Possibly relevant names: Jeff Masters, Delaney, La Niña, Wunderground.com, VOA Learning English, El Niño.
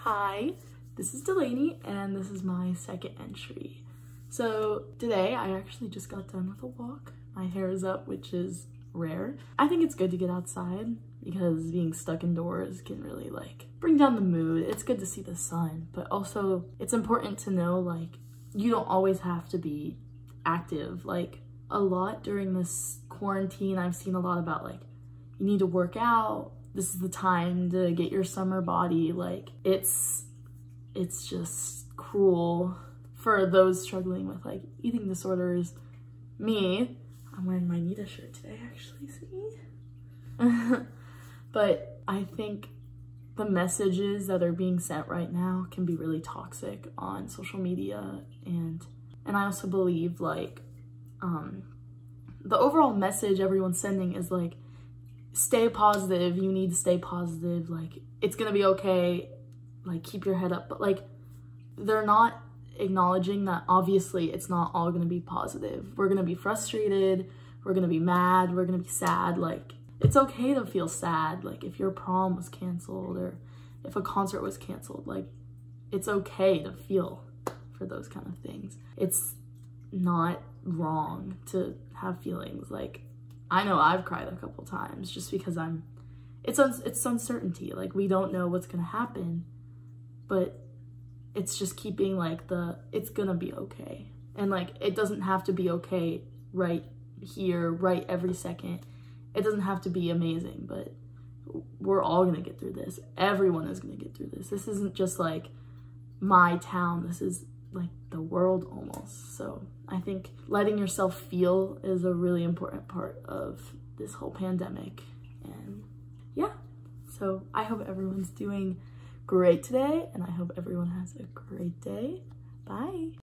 Hi, this is Delaney and this is my second entry. So today I actually just got done with a walk. My hair is up, which is rare. I think it's good to get outside because being stuck indoors can really bring down the mood. It's good to see the sun, but also it's important to know you don't always have to be active. A lot during this quarantine, I've seen a lot about you need to work out. This is the time to get your summer body. It's just cruel for those struggling with eating disorders. Me, I'm wearing my Nita shirt today, actually, see? But I think the messages that are being sent right now can be really toxic on social media. And I also believe the overall message everyone's sending is stay positive. You need to stay positive. It's gonna be okay. Keep your head up. But they're not acknowledging that obviously it's not all gonna be positive. We're gonna be frustrated. We're gonna be mad. We're gonna be sad. It's okay to feel sad. If your prom was canceled or if a concert was canceled, it's okay to feel for those kind of things. It's not wrong to have feelings. I know I've cried a couple times just because it's uncertainty. We don't know what's gonna happen, but it's just keeping it's gonna be okay. And it doesn't have to be okay right here, right every second. It doesn't have to be amazing, but we're all gonna get through this. Everyone is gonna get through this. This isn't just my town. This is the world almost. So I think letting yourself feel is a really important part of this whole pandemic. And yeah, so I hope everyone's doing great today and I hope everyone has a great day. Bye.